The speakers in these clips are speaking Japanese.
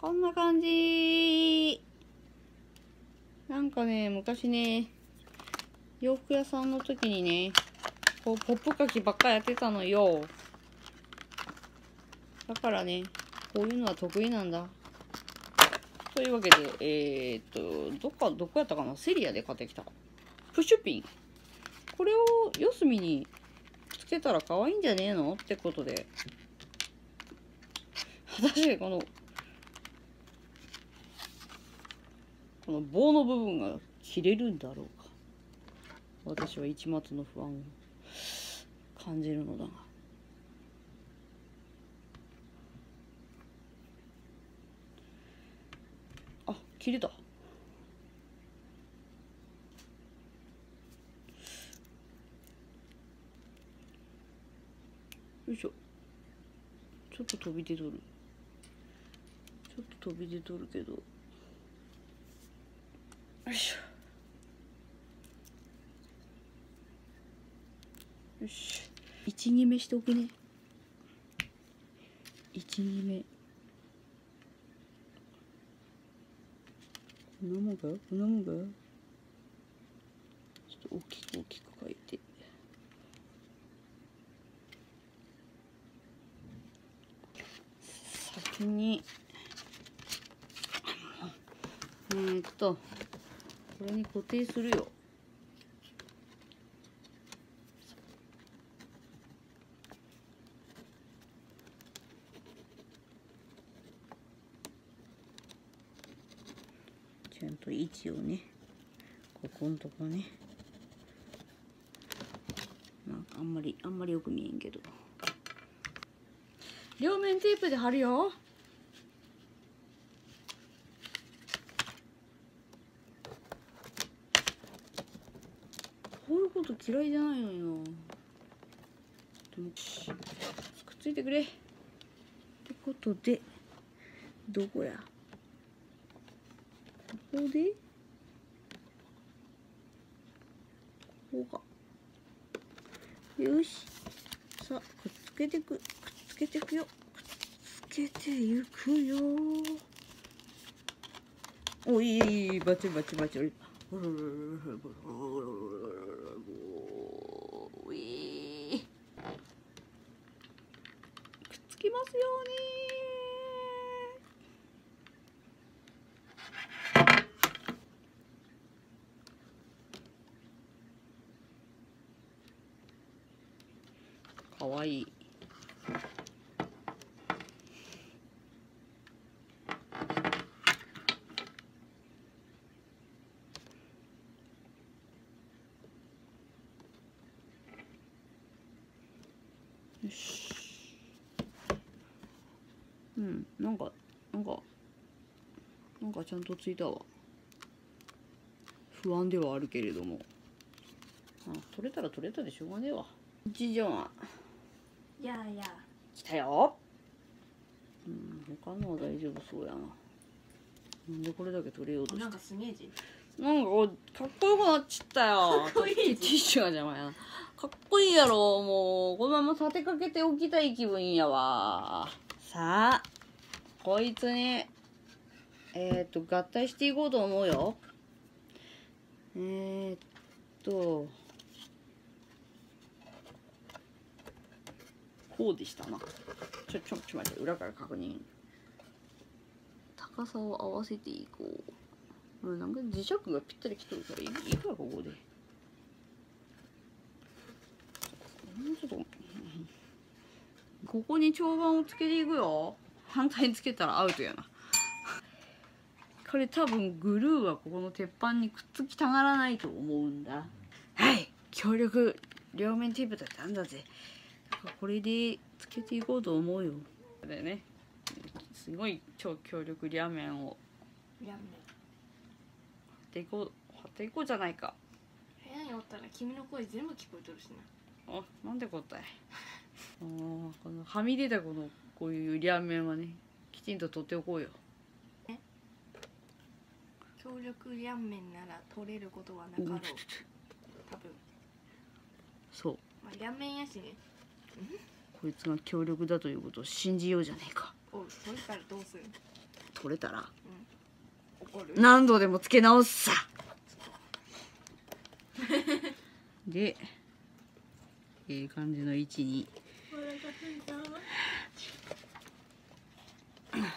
こんな感じ。なんかね、昔ね、洋服屋さんの時にね、こうポップかきばっかやってたのよ。だからね、こういうのは得意なんだ。というわけで、どこやったかな、セリアで買ってきた。プッシュピン。これを四隅につけたら可愛いんじゃねえのってことで。私、この棒の部分が切れるんだろうか。私は一末の不安を感じるのだが。あ、切れた。よいしょ。ちょっと飛び出とる。ちょっと飛び出とるけど。よいしょ。よし、1決めしておくね。1決め。こんなもんか、こんなもんか。ちょっと大きく大きく書いて。先にこれに固定するよ。ちゃんと位置をね、ここんとこね、なんかあんまりよく見えんけど、両面テープで貼るよ。こういうこと嫌いじゃないのよ。でもくっついてくれ。ってことで、どこや。ここでここか。よし、さあくっつけてく、くっつけてくよ、くっつけていくよ。おい、バチバチバチ。おい、くっつきますように。かわいい。よし。うん、なんかちゃんとついたわ。不安ではあるけれども。あ、取れたら取れたでしょうがねえわ。一じゃん。いやいや、来たよ。うん、他のは大丈夫そうやな。なんでこれだけ取れようとして。なんかスゲージ。なんかかっこよくなっちゃったよ。かっこいい。ティッシュが邪魔やな。かっこいいやろ。もうこのまま立てかけておきたい気分やわ。さあ、こいつに合体していこうと思うよ。こうでしたな。ちょ待って、裏から確認。高さを合わせていこう。なんか磁石がぴったりきとるからいいかここで。もうちょっとここに長板をつけていくよ。反対につけたらアウトやな。これ多分グルーはここの鉄板にくっつきたがらないと思うんだ。はい、強力両面テープだったんだぜ。これでつけていこうと思うよ。でね、すごい超強力両面を貼っていこうじゃないか。部屋におったら君の声全部聞こえとるしな。あ、なんてこったい。ああ、このはみ出たこういう両面はね、きちんと取っておこうよ。強力両面なら取れることはなかろう。多分。そう。まあ両面やしね。こいつが強力だということを信じようじゃねえか。おい、それからどうする。取れたら、うん、何度でもつけ直すさで、ええ感じの位置に。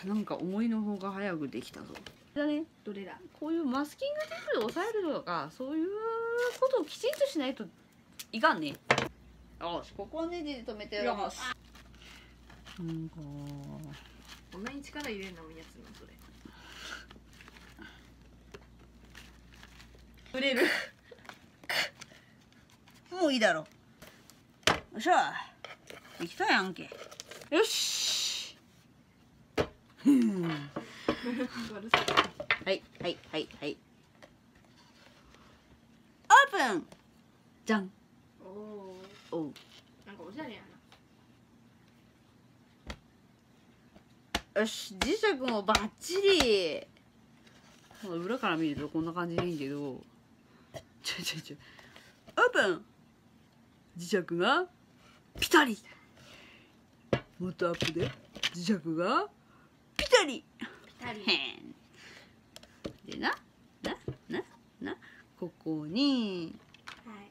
なんか思いの方が早くできたぞ。だね、どれだ。こういうマスキングテープで押さえるとか、そういうことをきちんとしないといかんね。よし、ここはネジで止めてやります。なんかこんなに力入れんのもやつのそれ。触れる。もういいだろ。よっしゃ。できたやんけ。よし。はいはいはいはい、オープン。じゃん。おお、なんかおしゃれやな。よし、磁石もバッチリ。裏から見るとこんな感じでいいけど、オープン。磁石がピタリ。もっとアップで磁石がピタリ。でなここに、はい、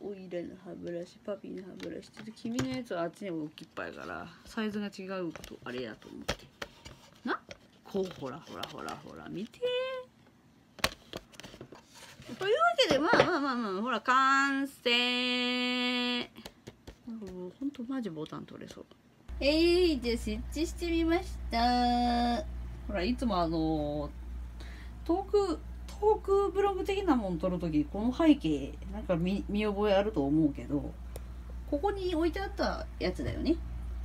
おいらの歯ブラシ、パピーの歯ブラシ、ちょっと君のやつはあっちにも大きいっぱいからサイズが違うとあれやと思ってな、こうほら見て。というわけで、まあほら完成。もうほんとマジボタン取れそう。じゃあ設置してみました。ほら、いつもトークブログ的なもの撮るとき、この背景、なんか見覚えあると思うけど、ここに置いてあったやつだよね。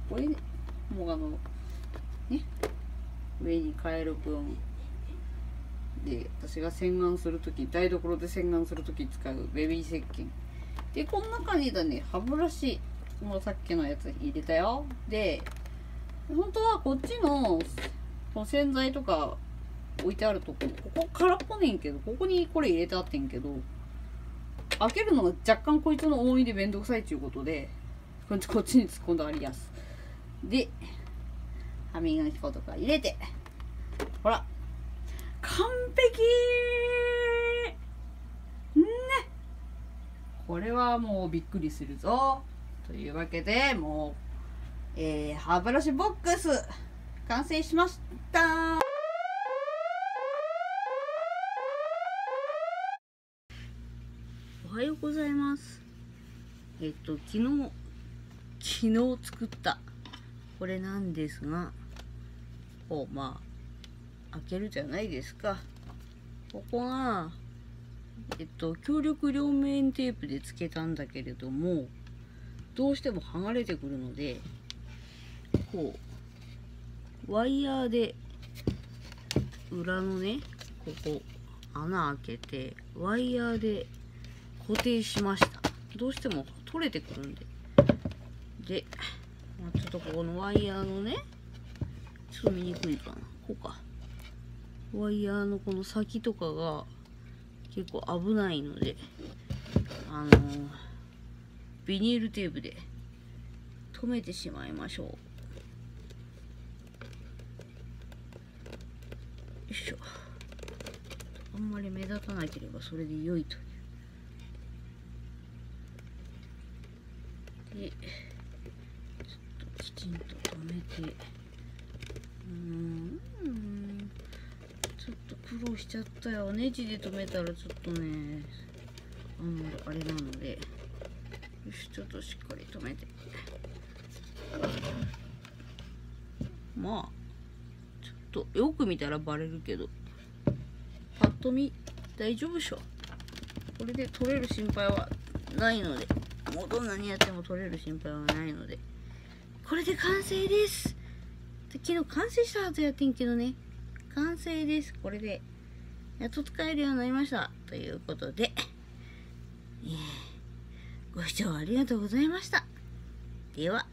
これ、ね、もうね、上に変える分。で、私が洗顔するとき、台所で洗顔するとき使うベビー石鹸。で、この中にだね、歯ブラシ。もうさっきのやつ入れたよ。で、本当はこっちの洗剤とか置いてあるとこ、ここ空っぽねんけど、ここにこれ入れてあってんけど、開けるのが若干こいつの重みでめんどくさいっていうことで、こっちに突っ込んだありやす。で、歯磨き粉とか入れて、ほら、完璧ね。これはもうびっくりするぞ。というわけで、もう、歯ブラシボックス完成しました。おはようございます。昨日作ったこれなんですが、こうまあ開けるじゃないですか。ここが強力両面テープでつけたんだけれども、どうしても剥がれてくるので、こうワイヤーで裏のね、ここ穴開けてワイヤーで固定しました。どうしても取れてくるんで、で、ちょっとここのワイヤーのね、ちょっと見にくいかな、こうか、ワイヤーのこの先とかが結構危ないので、ビニールテープで留めてしまいましょう。よいしょ。あんまり目立たなければそれで良いという。で、ちょっときちんと留めて、ちょっと苦労しちゃったよ。ネジで留めたらちょっとね、あれなので。よし、ちょっとしっかり止めて、まあちょっとよく見たらバレるけど、パッと見大丈夫でしょ。これで取れる心配はないので、もうどんなにやっても取れる心配はないので、これで完成です。昨日完成したはずやってんけどね、完成です。これでやっと使えるようになりました。ということで、ご視聴ありがとうございました。では。